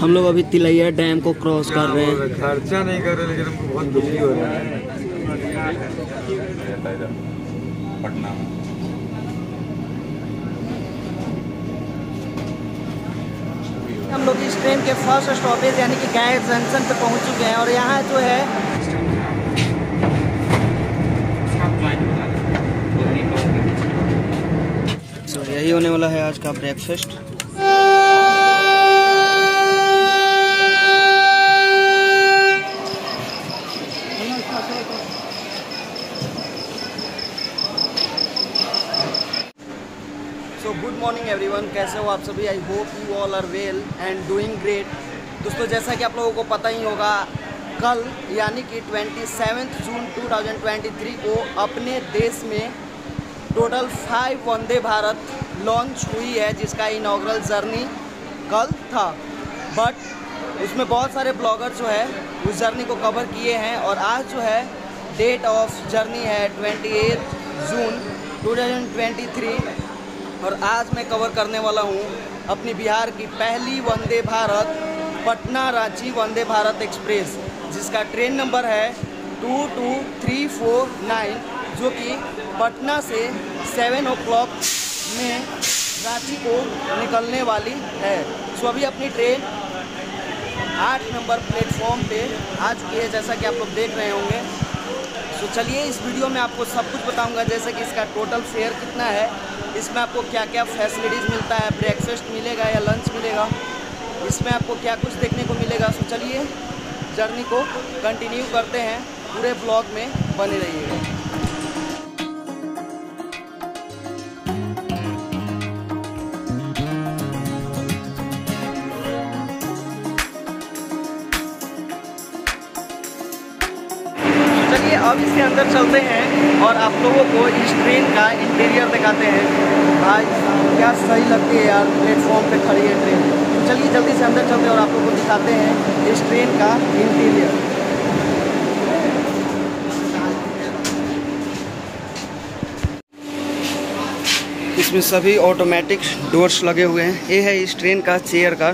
हम लोग अभी तिलैया डैम को क्रॉस कर रहे हैं। खर्चा नहीं कर रहे लेकिन हमको बहुत दुखी हो रहा है पटना में। हम लोग इस ट्रेन के फर्स्ट स्टॉपेज यानी कि गाया जंक्शन पे पहुंच चुके हैं और यहाँ जो है यही होने वाला है आज का breakfast. So good morning everyone, कैसे हो आप सभी? I hope you all are well and doing great. दोस्तों जैसा कि आप लोगों को पता ही होगा, कल यानी कि 27 जून 2023 को अपने देश में टोटल 5 वंदे भारत लॉन्च हुई है, जिसका इनॉग्रल जर्नी कल था। बट उसमें बहुत सारे ब्लॉगर जो है उस जर्नी को कवर किए हैं और आज जो है डेट ऑफ जर्नी है 28 जून 2023 और आज मैं कवर करने वाला हूँ अपनी बिहार की पहली वंदे भारत पटना रांची वंदे भारत एक्सप्रेस, जिसका ट्रेन नंबर है 22349, जो कि पटना से 7 o'clock में रांची को निकलने वाली है। सो अभी अपनी ट्रेन 8 नंबर प्लेटफॉर्म पे आ चुकी है, जैसा कि आप लोग देख रहे होंगे। सो चलिए इस वीडियो में आपको सब कुछ बताऊंगा, जैसे कि इसका टोटल फेयर कितना है, इसमें आपको क्या क्या फैसिलिटीज़ मिलता है, ब्रेकफास्ट मिलेगा या लंच मिलेगा, इसमें आपको क्या कुछ देखने को मिलेगा। सो चलिए जर्नी को कंटिन्यू करते हैं, पूरे ब्लॉग में बने रहिएगा। अब इसके अंदर चलते हैं और आप लोगों को इस ट्रेन का इंटीरियर दिखाते हैं। भाई क्या सही लगती है यार, प्लेटफॉर्म पे खड़ी है ट्रेन। चलिए जल्दी से अंदर चलते हैं और आप लोगों को दिखाते हैं इस ट्रेन का इंटीरियर। इसमें सभी ऑटोमेटिक डोर्स लगे हुए हैं। ये है इस ट्रेन का चेयर का,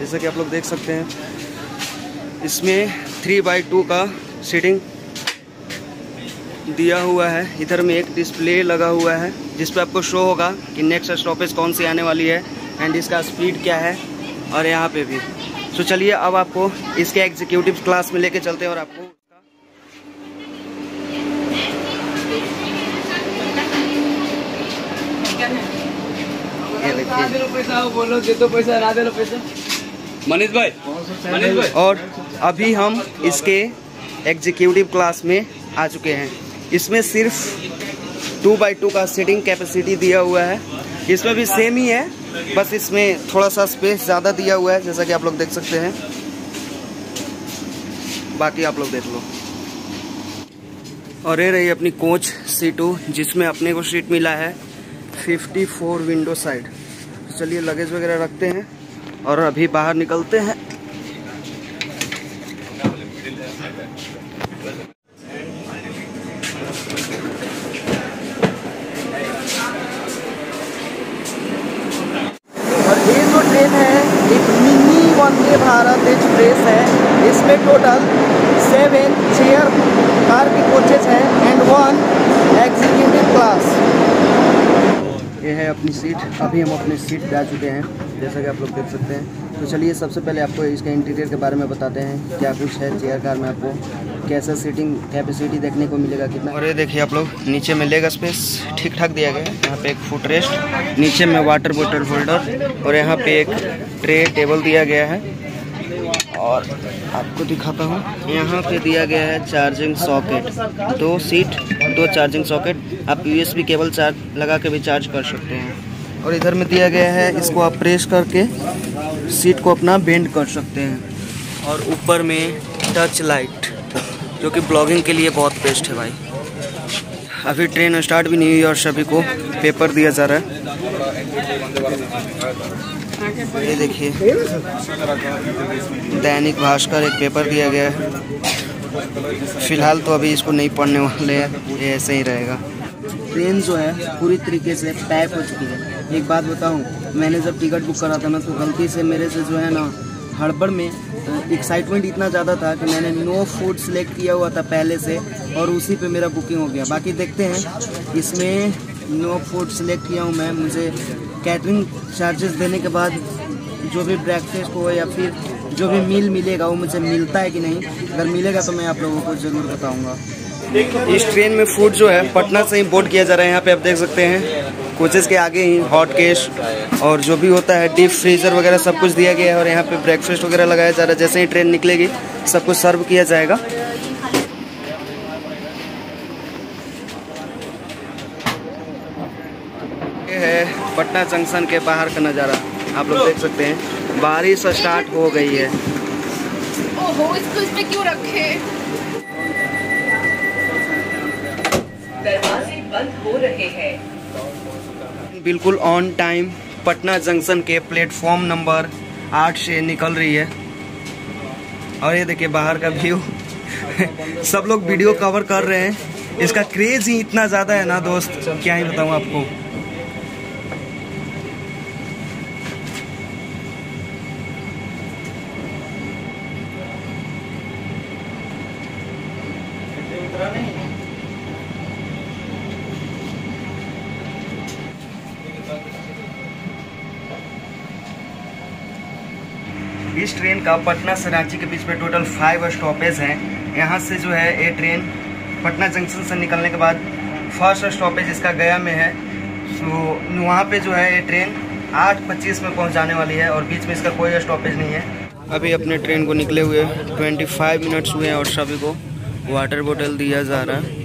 जैसा कि आप लोग देख सकते हैं। इसमें 3x2 का सीटिंग दिया हुआ है। इधर में एक डिस्प्ले लगा हुआ है जिस पर आपको शो होगा कि नेक्स्ट स्टॉपेज कौन सी आने वाली है एंड इसका स्पीड क्या है, और यहाँ पे भी। सो चलिए अब आपको इसके एग्जीक्यूटिव क्लास में लेके चलते हैं और आपको मनीष भाई। और अभी हम इसके एग्जीक्यूटिव क्लास में आ चुके हैं। इसमें सिर्फ 2x2 का सीटिंग कैपेसिटी दिया हुआ है। इसमें भी सेम ही है, बस इसमें थोड़ा सा स्पेस ज़्यादा दिया हुआ है, जैसा कि आप लोग देख सकते हैं। बाकी आप लोग देख लो। और ये रही अपनी कोच C2, जिसमें अपने को सीट मिला है 54 विंडो साइड। चलिए लगेज वगैरह रखते हैं और अभी बाहर निकलते हैं। भारत एक्सप्रेस है, इसमें टोटल 7 चेयर कार की कोचेज हैं एंड 1 एग्जीक्यूटिव क्लास। ये है अपनी सीट। अभी हम अपनी सीट पे आ चुके हैं, जैसा कि आप लोग देख सकते हैं। तो चलिए सबसे पहले आपको इसके इंटीरियर के बारे में बताते हैं, क्या कुछ है चेयर कार में, आपको कैसा सीटिंग कैपेसिटी देखने को मिलेगा, कितना। और ये देखिए आप लोग, नीचे में लेग स्पेस ठीक ठाक दिया गया है। यहाँ पे एक फुट रेस्ट, नीचे में वाटर बोतल होल्डर और यहाँ पे एक ट्रे टेबल दिया गया है। और आपको दिखाता हूँ, यहाँ पे दिया गया है charging socket, 2 seat 2 charging socket. आप USB केबल चार्ज लगा के भी चार्ज कर सकते हैं। और इधर में दिया गया है, इसको आप प्रेस करके सीट को अपना बेंड कर सकते हैं। और ऊपर में टच लाइट, जो कि ब्लॉगिंग के लिए बहुत बेस्ट है भाई। अभी ट्रेन स्टार्ट भी नहीं हुई और सभी को पेपर दिया जा रहा है। ये देखिए दैनिक भास्कर एक पेपर दिया गया है। फिलहाल तो अभी इसको नहीं पढ़ने वाले हैं, ये ऐसे ही रहेगा। ट्रेन जो है पूरी तरीके से पैक हो चुकी है। एक बात बताऊँ, मैंने जब टिकट बुक करा था ना तो गलती से मेरे से जो है ना हड़बड़ में एक्साइटमेंट इतना ज़्यादा था कि मैंने नो फूड सिलेक्ट किया हुआ था पहले से और उसी पे मेरा बुकिंग हो गया। बाकी देखते हैं, इसमें नो फूड सिलेक्ट किया हूँ मैं, मुझे कैटरिंग चार्जेस देने के बाद जो भी ब्रेकफास्ट हो या फिर जो भी मील मिलेगा वो मुझे मिलता है कि नहीं, अगर मिलेगा तो मैं आप लोगों को ज़रूर बताऊँगा। इस ट्रेन में फूड जो है पटना से इंपोर्ट किया जा रहा है। यहाँ पे आप देख सकते हैं कोचेस के आगे ही हॉट केश और जो भी होता है डीप फ्रीजर वगैरह सब कुछ दिया गया है और यहाँ पे ब्रेकफास्ट वगैरह लगाया जा रहा है। जैसे ही ट्रेन निकलेगी सब कुछ सर्व किया जाएगा। ये है पटना जंक्शन के बाहर का नज़ारा, आप लोग देख सकते हैं बारिश स्टार्ट हो गई है। ओहो, इसको इसमें क्यों रखे? दरवाजे बंद हो रहे हैं। बिल्कुल ऑन टाइम पटना जंक्शन के प्लेटफॉर्म नंबर 8 से निकल रही है और ये देखिए बाहर का व्यू। सब लोग वीडियो कवर कर रहे हैं, इसका क्रेज ही इतना ज़्यादा है ना दोस्त, क्या ही बताऊँ आपको। इस ट्रेन का पटना से रांची के बीच में टोटल 5 स्टॉपेज हैं। यहाँ से जो है ये ट्रेन पटना जंक्शन से निकलने के बाद फर्स्ट स्टॉपेज इसका गया में है, तो वहाँ पे जो है ये ट्रेन 8:25 में पहुँचाने वाली है और बीच में इसका कोई स्टॉपेज नहीं है। अभी अपने ट्रेन को निकले हुए 25 मिनट्स हुए हैं और सभी को वाटर बोतल दिया जा रहा है।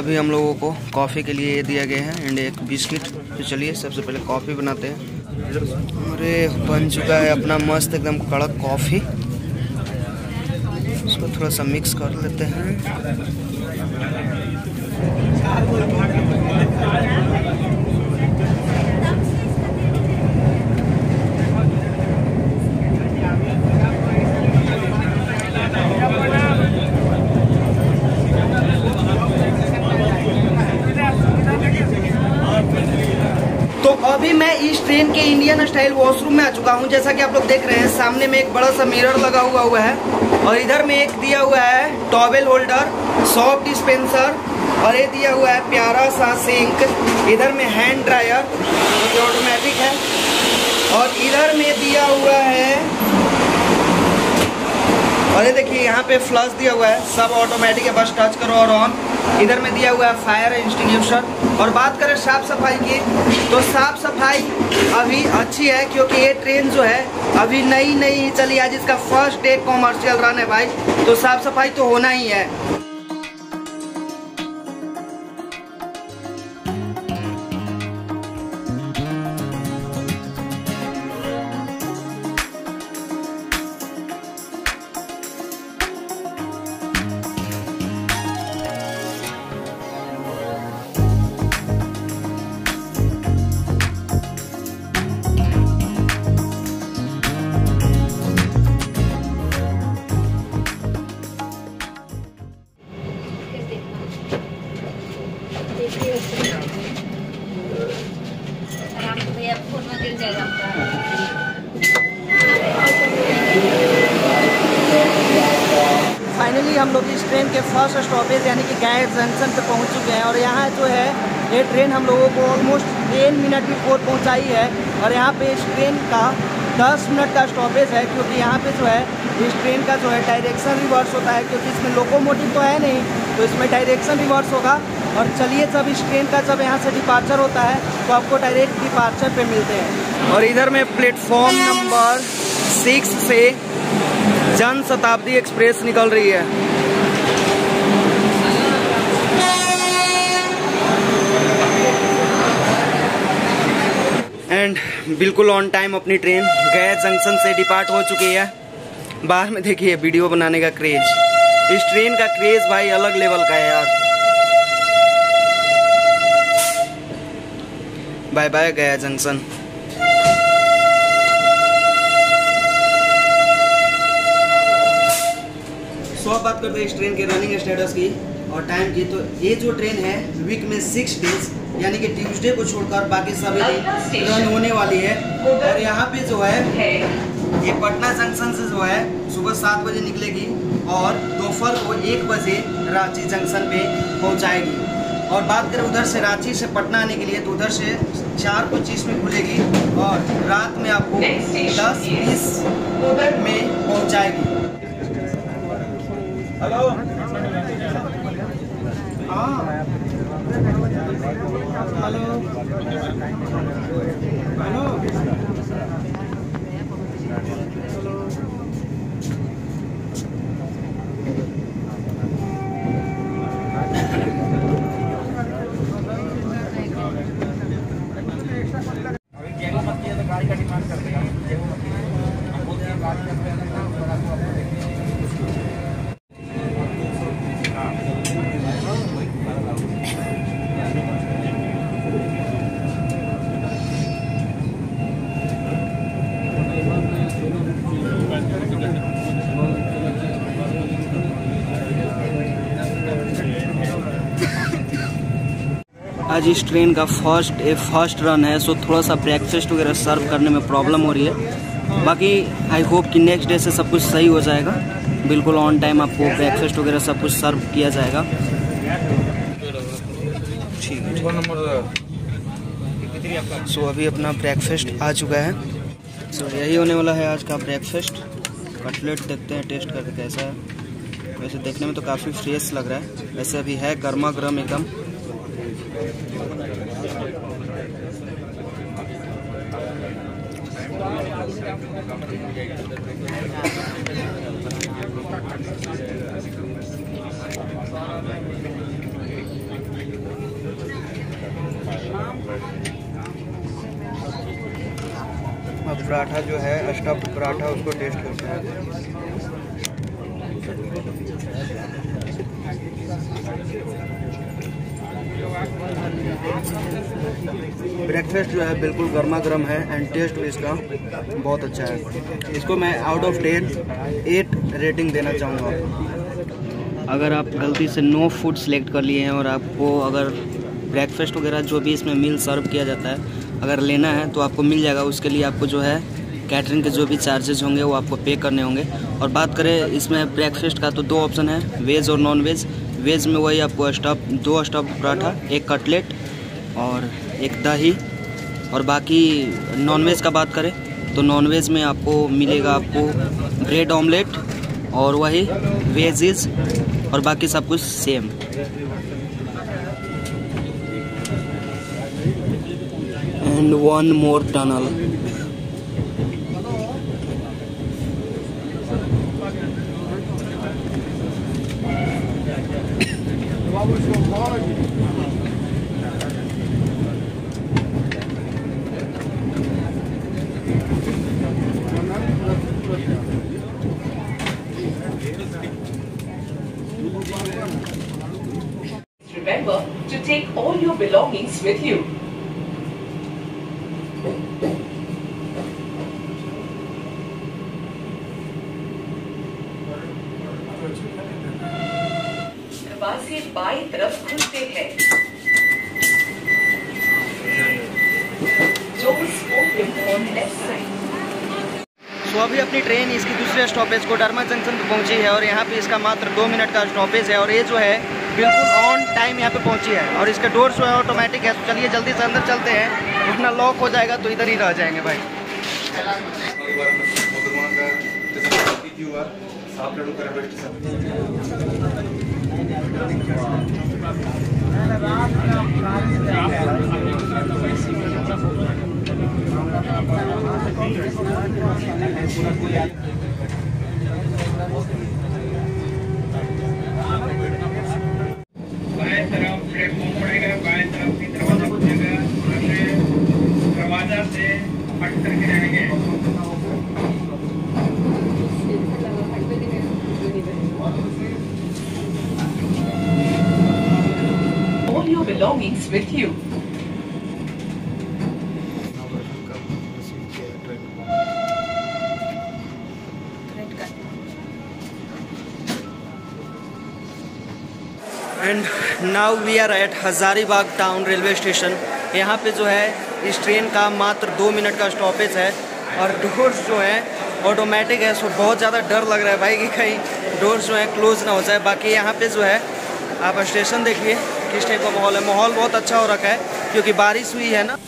अभी हम लोगों को कॉफ़ी के लिए ये दिया गया है एंड एक बिस्किट। तो चलिए सबसे पहले कॉफ़ी बनाते हैं। अरे बन चुका है अपना मस्त एकदम कड़क कॉफ़ी, इसको थोड़ा सा मिक्स कर लेते हैं। अभी मैं इस ट्रेन के इंडियन स्टाइल वॉशरूम में आ चुका हूं। जैसा कि आप लोग देख रहे हैं सामने में एक बड़ा सा मिरर लगा हुआ है और इधर में एक दिया हुआ है टॉवेल होल्डर, सॉप डिस्पेंसर और ये दिया हुआ है प्यारा सा सिंक। इधर में हैंड ड्रायर जो कि ऑटोमेटिक है और इधर में दिया हुआ है, और ये देखिए यहाँ पे फ्लश दिया हुआ है, सब ऑटोमेटिक है, बस टच करो और ऑन। इधर में दिया हुआ है फायर एक्सटिंग्विशर। और बात करें साफ़ सफाई की तो साफ़ सफाई अभी अच्छी है क्योंकि ये ट्रेन जो है अभी नई नई चली, आज इसका फर्स्ट डे कॉमर्शियल रन है भाई, तो साफ़ सफाई तो होना ही है। फाइनली हम लोग इस ट्रेन के फर्स्ट स्टॉपेज यानी कि गाया जंक्शन पे पहुंच चुके हैं और यहाँ जो है ये ट्रेन हम लोगों को ऑलमोस्ट 10 मिनट बिफोर पहुंचाई है। और यहाँ पे इस ट्रेन का 10 मिनट का स्टॉपेज है क्योंकि यहाँ पे जो है इस ट्रेन का जो है डायरेक्शन रिवर्स होता है क्योंकि इसमें लोकोमोटिव तो है नहीं, तो इसमें डायरेक्शन रिवर्स होगा। और चलिए जब इस ट्रेन का जब यहाँ से डिपार्चर होता है तो आपको डायरेक्ट डिपार्चर पे मिलते हैं। और इधर में प्लेटफॉर्म नंबर 6 से जन शताब्दी एक्सप्रेस निकल रही है। एंड बिल्कुल ऑन टाइम अपनी ट्रेन गया जंक्शन से डिपार्ट हो चुकी है। बाहर में देखिए वीडियो बनाने का क्रेज, इस ट्रेन का क्रेज भाई अलग लेवल का है यार। Bye bye Gaya junction. So अब बात करते हैं इस ट्रेन के रनिंग स्टेटस की और टाइम की। तो ये जो ट्रेन है वीक में 6 डेज यानी कि ट्यूसडे को छोड़कर बाकी सभी रन होने वाली है। और यहाँ पे जो है ये पटना जंक्शन से जो है सुबह 7 बजे निकलेगी और दोपहर को 1 बजे रांची जंक्शन पे पहुँचाएगी। और बात करें उधर से रांची से पटना आने के लिए तो उधर से 4:25 में खुलेगी और रात में आपको 10:20 में पहुँचाएगी। हेलो हेलो हेलो आज इस ट्रेन का फर्स्ट रन है, सो थोड़ा सा ब्रेकफास्ट वगैरह सर्व करने में प्रॉब्लम हो रही है। बाकी आई होप कि नेक्स्ट डे से सब कुछ सही हो जाएगा। बिल्कुल ऑन टाइम आपको ब्रेकफास्ट वगैरह सब कुछ सर्व किया जाएगा। ठीक है, सो अभी अपना ब्रेकफास्ट आ चुका है। सो यही होने वाला है आज का ब्रेकफास्ट। कटलेट देखते हैं टेस्ट करके कैसा है। वैसे देखने में तो काफ़ी फ्रेश लग रहा है, वैसे अभी है गर्मा गर्म एकदम। अब पराठा जो है स्टफ्ड पराठा उसको टेस्ट करते हैं। ब्रेकफास्ट जो है बिल्कुल गर्मा गर्म है एंड टेस्ट भी इसका बहुत अच्छा है। इसको मैं आउट ऑफ 10 8 रेटिंग देना चाहूँगा। अगर आप गलती से नो फूड सेलेक्ट कर लिए हैं और आपको अगर ब्रेकफास्ट वगैरह जो भी इसमें मील सर्व किया जाता है अगर लेना है तो आपको मिल जाएगा। उसके लिए आपको जो है कैटरिंग के जो भी चार्जेज होंगे वो आपको पे करने होंगे। और बात करें इसमें ब्रेकफास्ट का तो 2 ऑप्शन है, वेज और नॉन वेज। वेज में वही आपको दो स्टफ्ड पराठा, 1 कटलेट और 1 दही। और बाकी नॉन वेज का बात करें तो नॉन वेज में आपको मिलेगा आपको ब्रेड ऑमलेट और वही वेजेज और बाकी सब कुछ same. And one more tunnel. Remember to take all your belongings with you. दरवाजे बाई तरफ खुलते हैं। सो अभी अपनी ट्रेन इसकी दूसरे स्टॉपेज कोडरमा जंक्शन पर पहुंची है और यहाँ पे इसका मात्र 2 मिनट का स्टॉपेज है। और ये जो है बिल्कुल ऑन टाइम यहाँ पे पहुंची है और इसका डोर जो है ऑटोमेटिक है। तो चलिए जल्दी से अंदर चलते हैं, अपना लॉक हो जाएगा तो इधर ही रह जाएंगे भाई। बाएं तरफ प्लेटफॉर्म पड़ेगा, बाएं तरफ की दरवाजा पहुंचेगा, दरवाजा All your belongings with you. And now we are at Hazaribagh town railway station. यहाँ पे जो है इस ट्रेन का मात्र 2 मिनट का स्टॉपेज है और डोर्स जो हैं ऑटोमेटिक है, सो बहुत ज़्यादा डर लग रहा है भाई कि कहीं डोर्स जो हैं क्लोज ना हो जाए। बाकी यहाँ पे जो है आप स्टेशन देखिए किस टाइप का माहौल है। माहौल बहुत अच्छा हो रखा है क्योंकि बारिश हुई है ना।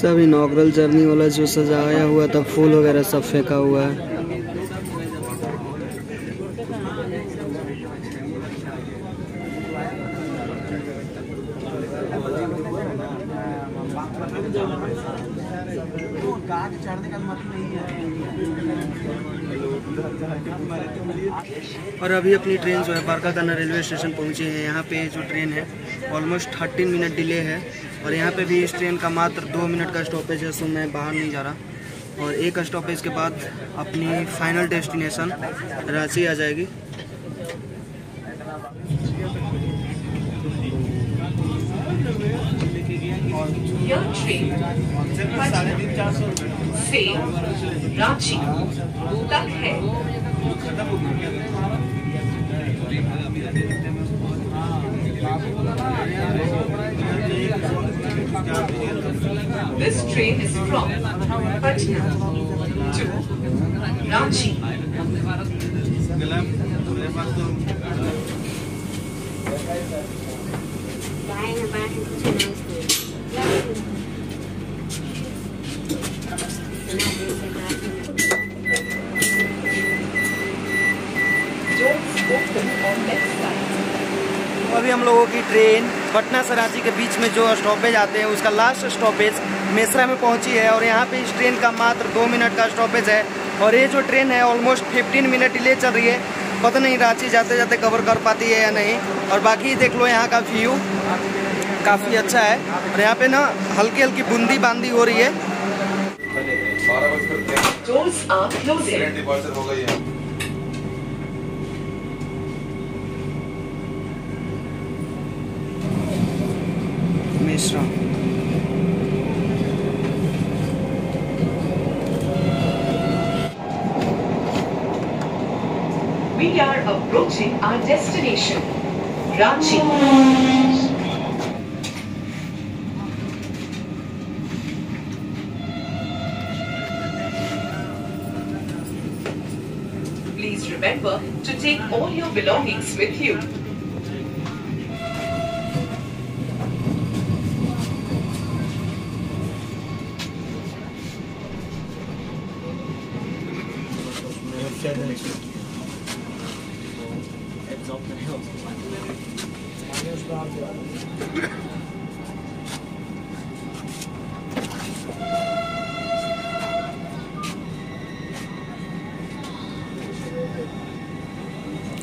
सब इनॉग्रल जर्नी वाला जो सजाया हुआ था, फूल वगैरह सब फेंका हुआ है। और अभी अपनी ट्रेन जो है बारकाकाना रेलवे स्टेशन पहुंची है। यहाँ पे जो ट्रेन है ऑलमोस्ट 13 मिनट डिले है और यहाँ पे भी इस ट्रेन का मात्र 2 मिनट का स्टॉपेज है, सो मैं बाहर नहीं जा रहा। और एक स्टॉपेज के बाद अपनी फाइनल डेस्टिनेशन रांची आ जाएगी। रांची तक है। This train is from Patna to Ranchi. अभी हम लोगों की ट्रेन पटना से रांची के बीच में जो स्टॉपेज आते हैं उसका लास्ट स्टॉपेज मेसरा में पहुंची है। और यहाँ पे इस ट्रेन का मात्र 2 मिनट का स्टॉपेज है और ये जो ट्रेन है ऑलमोस्ट 15 मिनट डिले चल रही है। पता नहीं रांची जाते जाते कवर कर पाती है या नहीं। और बाकी देख लो यहाँ का व्यू काफ़ी अच्छा है और यहाँ पे ना हल्की हल्की बूंदी बांदी हो रही है। Mishra We are approaching our destination, Ranchi. Please remember to take all your belongings with you.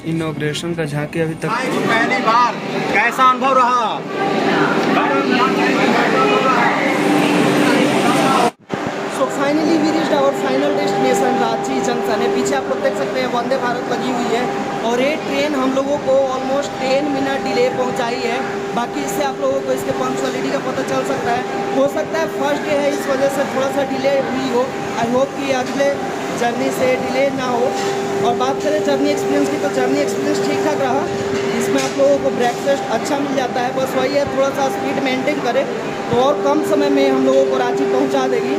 Inauguration का झांकी अभी तक पहली बार कैसा अनुभव रहा? So finally we reached our final destination Ranchi junction है। पीछे आप लोग देख सकते हैं वंदे भारत लगी हुई है और ये ट्रेन हम लोगों को ऑलमोस्ट 10 मिनट डिले पहुंचाई है। बाकी इससे आप लोगों को इसके पंक्चुअलिटी का पता चल सकता है। हो सकता है फर्स्ट डे है इस वजह से थोड़ा सा डिले हुई हो। आई होप कि अगले जर्नी से डिले ना हो। और बात करें जर्नी एक्सपीरियंस की तो जर्नी एक्सपीरियंस ठीक ठाक रहा। इसमें आप लोगों को ब्रेकफास्ट अच्छा मिल जाता है। बस वही है थोड़ा सा स्पीड मेंटेन करें तो और कम समय में हम लोगों को रांची पहुंचा देगी।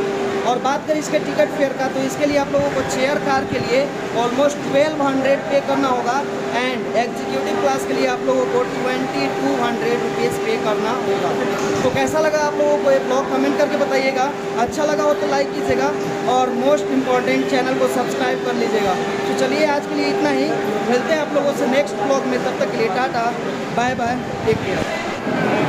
और बात करें इसके टिकट फेयर का तो इसके लिए आप लोगों को चेयर कार के लिए ऑलमोस्ट 1200 पे करना होगा एंड एग्जीक्यूटिव क्लास के लिए आप लोगों को 2200 पे करना होगा। तो कैसा लगा आप लोगों को ये ब्लॉग कमेंट करके बताइएगा। अच्छा लगा हो तो लाइक कीजिएगा और मोस्ट इम्पॉर्टेंट चैनल को सब्सक्राइब कर लीजिएगा। तो चलिए आज के लिए इतना ही, मिलते हैं आप लोगों से नेक्स्ट ब्लॉग में। तब तक के लिए tata bye bye, take care.